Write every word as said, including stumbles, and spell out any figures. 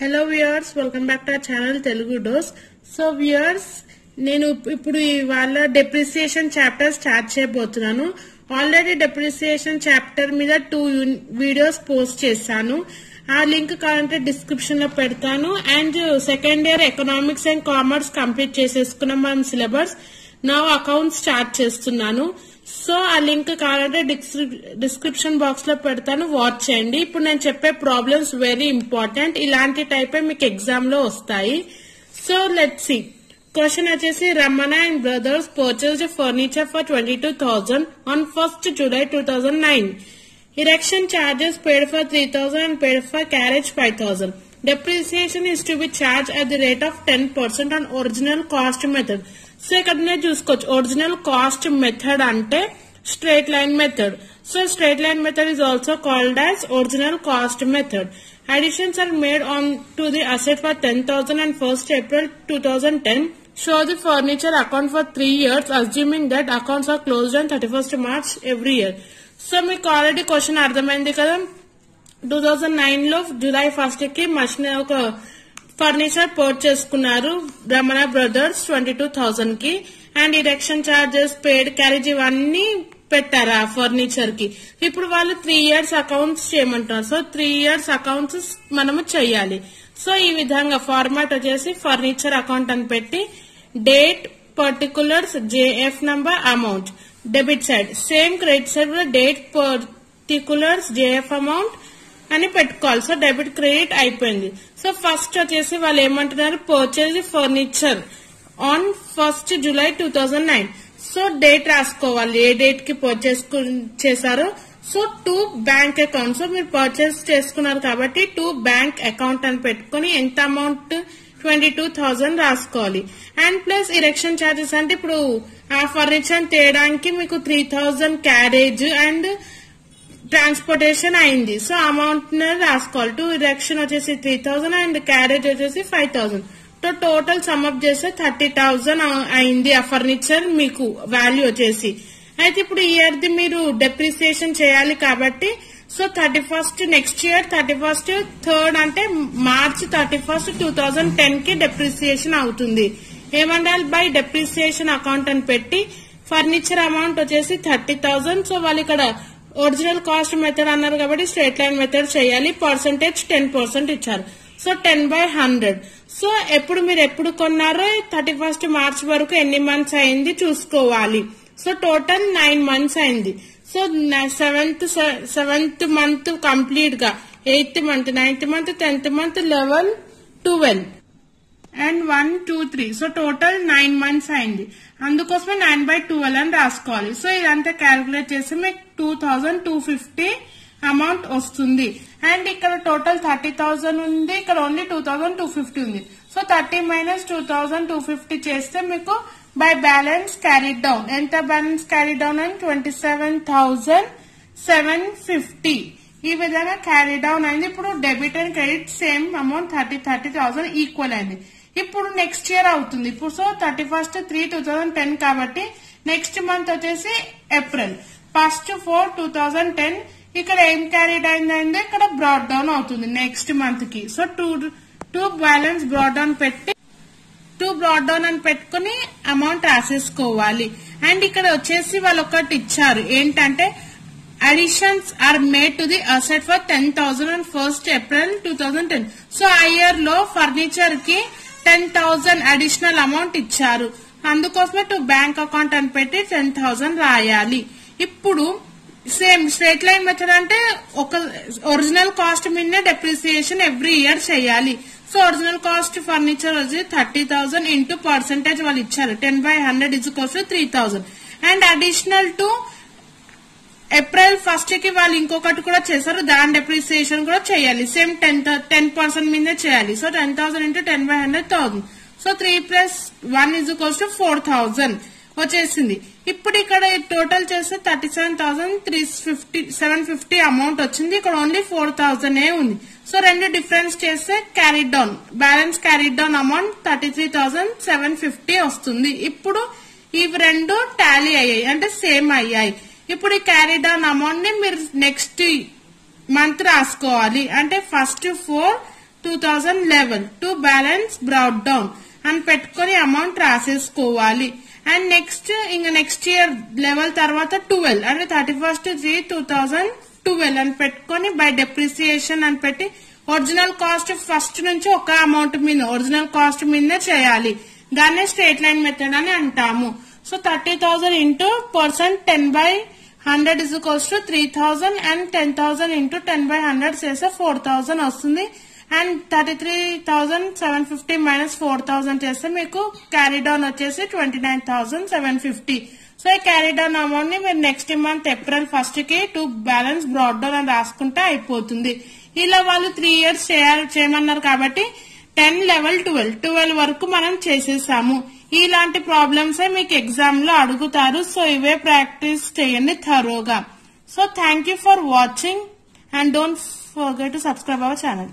Hello viewers welcome back to our channel Telugu dose. So viewers నేను ఇప్పుడు ఇవాల depreciation chapter start చేయబోతున్నాను। Already depreciation chapter మీద two videos post చేశాను, ఆ లింక్ కావాలంటే డిస్క్రిప్షన్ లో పెడతాను। And second year economics and commerce complete చేసేసుకున్నాం మనం సిలబస్। నా అకౌంట్ స్టార్ట్ చేస్తున్నాను, సో ఆ లింక్ కావాలంటే డిస్క్రిప్షన్ బాక్స్ లో పెడతాను, వాచ్ చేయండి। ఇప్పుడు నేను చెప్పే ప్రాబ్లమ్స్ వెరీ ఇంపార్టెంట్, ఇలాంటి టైపే మీకు ఎగ్జామ్ లో వస్తాయి। సో లెట్స్ సీ క్వశ్చన్ వచ్చేసి Ramana and brothers purchased furniture for twenty two thousand on first July two thousand nine. Erection charges paid for three thousand and paid for carriage five thousand. Depreciation is to be charged at the rate of ten percent on original cost method. So ikkadne chuskochu original cost method ante straight line method. So straight line method is also called as original cost method. Additions are made on to the asset for ten thousand on first April two thousand ten. Show the furniture account for three years, assuming that accounts are closed on thirty-first March every year. So meeku already question ardhamaindi kada, two thousand nine లో July first కి మషిన ఒక furniture పోర్చేసుకున్నారు Ramana brothers twenty two thousand కి, and erection charges paid carriage ఇవన్నీ పెట్టారు ఆ furniture కి। ఇప్పుడు వాళ్ళు త్రీ ఇయర్స్ అకౌంట్స్ చేయమంటారు, సో త్రీ ఇయర్స్ అకౌంట్స్ మనము చెయ్యాలి। సో ఈ విధంగా ఫార్మాట్ వచ్చేసి ఫర్నిచర్ అకౌంట్ అని పెట్టి date particulars JF number amount debit side, same credit side లో డేట్ పర్టికులర్స్ జేఎఫ్ అమౌంట్ అని పెట్టుకోవాలి। సో డెబిట్ క్రెడిట్ అయిపోయింది। సో ఫస్ట్ వచ్చేసి వాళ్ళు ఏమంటున్నారు purchase furniture on first July two thousand nine. So date రాసుకోవాలి, ఏ డేట్ కి పర్చేస్ చేశారో। So to bank account, so మీరు పర్చేస్ చేసుకున్నారు కాబట్టి టూ బ్యాంక్ అకౌంట్ అని పెట్టుకుని ఎంత అమౌంట్ ట్వంటీ టూ థౌజండ్ రాసుకోవాలి. అండ్ ప్లస్ ఎరెక్షన్ చార్జెస్ అంటే ఇప్పుడు ఆ ఫర్నిచర్ తేయడానికి మీకు three thousand carriage and transportation అయింది, సో అమౌంట్ రాసుకోవాలి. టూ ఎరెక్షన్ వచ్చేసి త్రీ థౌసండ్ అండ్ క్యారేజ్ వచ్చేసి five thousand so total sum up చేస్తే థర్టీ థౌసండ్ అయింది ఆ ఫర్నిచర్ మీకు వాల్యూ వచ్చేసి. అయితే ఇప్పుడు ఇయర్ ది మీరు డెప్రిసియేషన్ చేయాలి కాబట్టి, so thirty first next year thirty first third అంటే March thirty first two thousand ten కి డెప్రిసియేషన్ అవుతుంది. ఏమండాలి బై డెప్రిసియేషన్ అకౌంట్ అని పెట్టి ఫర్నిచర్ అమౌంట్ వచ్చేసి థర్టీ థౌసండ్. సో వాళ్ళు ఇక్కడ ఒరిజినల్ కాస్ట్ మెథడ్ అన్నారు కాబట్టి స్ట్రేట్ లైన్ మెథడ్ చేయాలి. పర్సంటేజ్ టెన్ పర్సెంట్ ఇచ్చారు, so ten by hundred. So ఎప్పుడు మీరు ఎప్పుడు కొన్నారో థర్టీ ఫస్ట్ మార్చ్ వరకు ఎన్ని మంత్స్ అయింది చూసుకోవాలి. సో టోటల్ నైన్ మంత్స్ అయింది. So seventh seventh month complete గా, eighth month, ninth month, tenth month, eleven, twelve and one two three, so total nine months అయింది. అందుకోసమే నైన్ బై ట్వెల్వ్ అని రాసుకోవాలి. సో ఇదంతా క్యాల్కులేట్ చేస్తే మీకు two thousand two fifty amount వస్తుంది. And ఇక్కడ టోటల్ థర్టీ థౌజండ్ ఉంది, ఇక్కడ only two thousand two fifty ఉంది. So thirty minus two thousand two fifty చేస్తే మీకు బై బ్యాలెన్స్ క్యారీ డౌన్, ఎంత బ్యాలెన్స్ క్యారీ డౌన్ అని twenty seven thousand seven fifty ఈ విధంగా క్యారీ డౌన్ అయింది. ఇప్పుడు debit and credit same amount thirty thirty thousand equal అయింది. ఇప్పుడు నెక్స్ట్ ఇయర్ అవుతుంది ఇప్పుడు. So thirty first three two thousand ten కాబట్టి నెక్స్ట్ మంత్ వచ్చేసి April, first four two thousand ten ఇక్కడ ఏం క్యారీడ్ అయిందో ఇక్కడ బ్రాడ్ డౌన్ అవుతుంది నెక్స్ట్ మంత్ కి. So to to balance brought down పెట్టి టూ బ్రాడ్ డౌన్ అని పెట్టుకుని అమౌంట్ రాసేసుకోవాలి. అండ్ ఇక్కడ వచ్చేసి వాళ్ళు ఒకటి ఇచ్చారు ఏంటంటే additions are made to the asset for ten thousand on first April two thousand ten. So ఆ ఇయర్ లో ఫర్నిచర్ కి టెన్ థౌసండ్ అడిషనల్ అమౌంట్ ఇచ్చారు, అందుకోసమే టూ బ్యాంక్ అకౌంట్ అని పెట్టి టెన్ థౌసండ్ రాయాలి. ఇప్పుడు సేమ్ స్ట్రేట్ లైన్ మెథడ్ అంటే ఒక ఒరిజినల్ కాస్ట్ మీద డెప్రిసియేషన్ ఎవ్రీ ఇయర్ చేయాలి. సో ఒరిజినల్ కాస్ట్ ఫర్నిచర్ వచ్చి థర్టీ థౌసండ్ ఇంటూ పర్సెంటేజ్ వాళ్ళు ఇచ్చారు ten by hundred is equals to three thousand. And additional to April first కి వాళ్ళు ఇంకొకటి కూడా చేశారు, దాని డెప్రిసియేషన్ కూడా చేయాలి సేమ్ టెన్ టెన్ పర్సెంట్ మీద చేయాలి. So ten thousand into ten by hundred thousand, so three plus one is equals to four thousand వచ్చేసింది. ఇప్పుడు ఇక్కడ టోటల్ చేస్తే thirty seven thousand three fifty seven fifty amount వచ్చింది, ఇక్కడ ఓన్లీ ఫోర్ థౌసండ్ ఏ ఉంది. So రెండు డిఫరెన్స్ చేస్తే carry down balance carry down amount thirty three thousand seven fifty వస్తుంది. ఇప్పుడు ఇవి రెండు టాలీ అయ్యాయి అంటే సేమ్ అయ్యాయి. ఇప్పుడు ఈ క్యారీ డౌన్ అమౌంట్ ని మీరు నెక్స్ట్ మంత్ రాసుకోవాలి, అంటే first four two thousand eleven to balance brought down అని పెట్టుకుని అమౌంట్ రాసేసుకోవాలి. అండ్ నెక్స్ట్ ఇంకా నెక్స్ట్ ఇయర్ లెవెల్ తర్వాత ట్వెల్వ్ అంటే thirty first three two thousand twelve అని పెట్టుకుని బై డెప్రిసియేషన్ అని పెట్టి ఒరిజినల్ కాస్ట్ ఫస్ట్ నుంచి ఒక అమౌంట్ మీద ఒరిజినల్ కాస్ట్ మీద చేయాలి. దాన్ని స్ట్రేట్ లైన్ మెథడ్ అని అంటాము. So thirty thousand into percent ten by hundred is equals to three thousand and ten thousand into ten by hundred చేస్తే ఫోర్ థౌసండ్ వస్తుంది. And thirty three thousand seven fifty minus four thousand చేస్తే మీకు carry down వచ్చేసి twenty nine thousand seven fifty. So ఈ carry down amount ని మీరు next month April first కి to balance brought down అని రాసుకుంటే అయిపోతుంది. ఇలా వాళ్ళు త్రీ ఇయర్స్ చేయాలి చేయమన్నారు కాబట్టి టెన్ లెవెల్ ట్వెల్వ్ ట్వెల్వ్ వరకు మనం చేసేసాము. ఇలాంటి ప్రాబ్లమ్స్ మీకు ఎగ్జామ్ లో అడుగుతారు. సో ఇవే ప్రాక్టీస్ చేయండి థరోగా. So thank you for watching and don't forget to subscribe our channel.